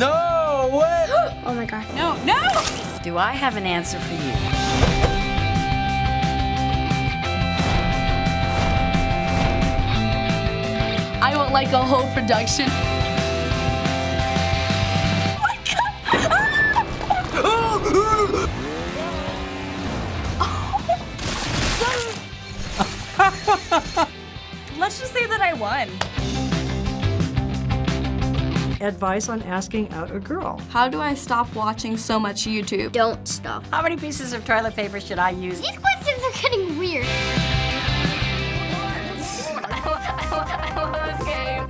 No, what? Oh my God. No, no! Do I have an answer for you? I want like a whole production. Oh my God! Oh. Let's just say that I won. Advice on asking out a girl. How do I stop watching so much YouTube? Don't stop. How many pieces of toilet paper should I use? These questions are getting weird. I love this game.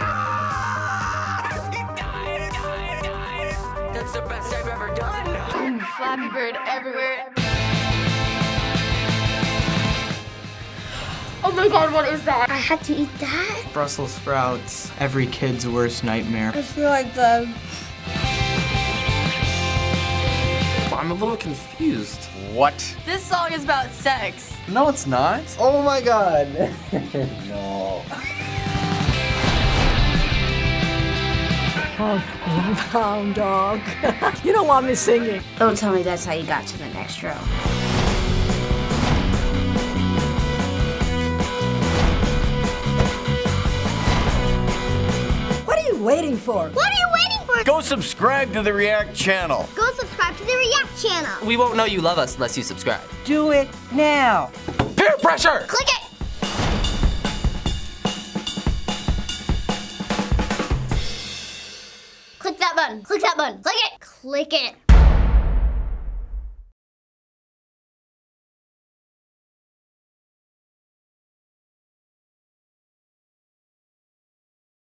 That's the best I've ever done. Flappy Bird everywhere. Oh my God, what is that? I had to eat that? Brussels sprouts, every kid's worst nightmare. I feel like them. I'm a little confused. What? This song is about sex. No, it's not. Oh my God. No. Oh, pound dog. You don't want me singing. Don't tell me that's how you got to the next row. Waiting for? What are you waiting for? Go subscribe to the React channel. Go subscribe to the React channel. We won't know you love us unless you subscribe. Do it now. Peer pressure! Click it! Click that button. Click that button. Click it. Click it.